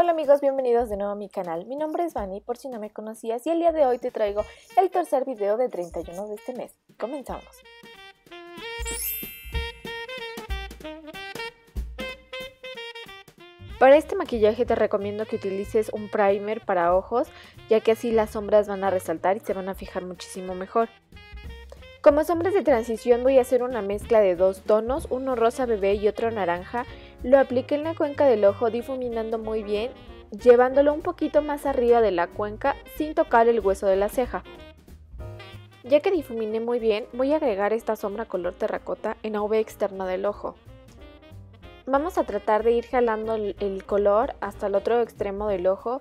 Hola amigos, bienvenidos de nuevo a mi canal. Mi nombre es Vani, por si no me conocías, y el día de hoy te traigo el tercer video de 31 de este mes. Comenzamos. Para este maquillaje te recomiendo que utilices un primer para ojos, ya que así las sombras van a resaltar y se van a fijar muchísimo mejor. Como sombras de transición voy a hacer una mezcla de dos tonos, uno rosa bebé y otro naranja. Lo apliqué en la cuenca del ojo difuminando muy bien, llevándolo un poquito más arriba de la cuenca sin tocar el hueso de la ceja. Ya que difuminé muy bien, voy a agregar esta sombra color terracota en la V externa del ojo. Vamos a tratar de ir jalando el color hasta el otro extremo del ojo,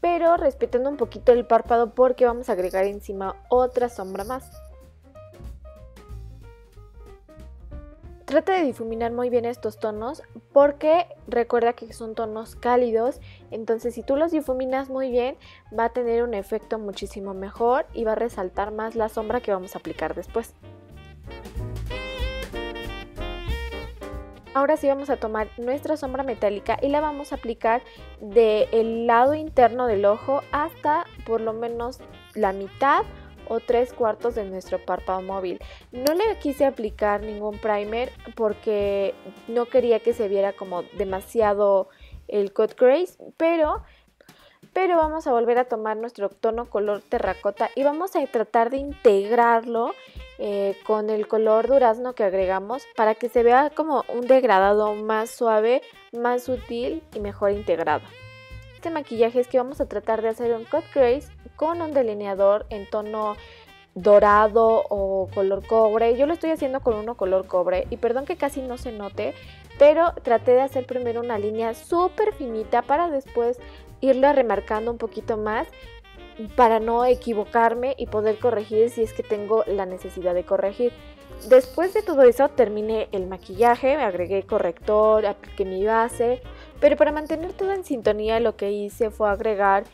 pero respetando un poquito el párpado porque vamos a agregar encima otra sombra más. Trata de difuminar muy bien estos tonos porque recuerda que son tonos cálidos, entonces si tú los difuminas muy bien va a tener un efecto muchísimo mejor y va a resaltar más la sombra que vamos a aplicar después. Ahora sí vamos a tomar nuestra sombra metálica y la vamos a aplicar del lado interno del ojo hasta por lo menos la mitad o 3/4 de nuestro párpado móvil. No le quise aplicar ningún primer porque no quería que se viera como demasiado el cut crease, pero vamos a volver a tomar nuestro tono color terracota y vamos a tratar de integrarlo con el color durazno que agregamos para que se vea como un degradado más suave, más sutil y mejor integrado. Este maquillaje es que vamos a tratar de hacer un cut crease con un delineador en tono dorado o color cobre. Yo lo estoy haciendo con uno color cobre y perdón que casi no se note, pero traté de hacer primero una línea súper finita para después irla remarcando un poquito más para no equivocarme y poder corregir si es que tengo la necesidad de corregir. Después de todo eso terminé el maquillaje, me agregué corrector, apliqué mi base, pero para mantener todo en sintonía lo que hice fue agregar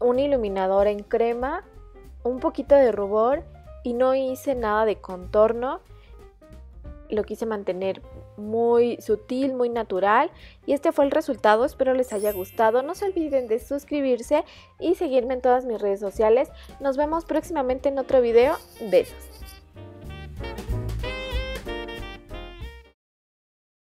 un iluminador en crema, un poquito de rubor y no hice nada de contorno. Lo quise mantener muy sutil, muy natural y este fue el resultado, espero les haya gustado. No se olviden de suscribirse y seguirme en todas mis redes sociales. Nos vemos próximamente en otro video. Besos.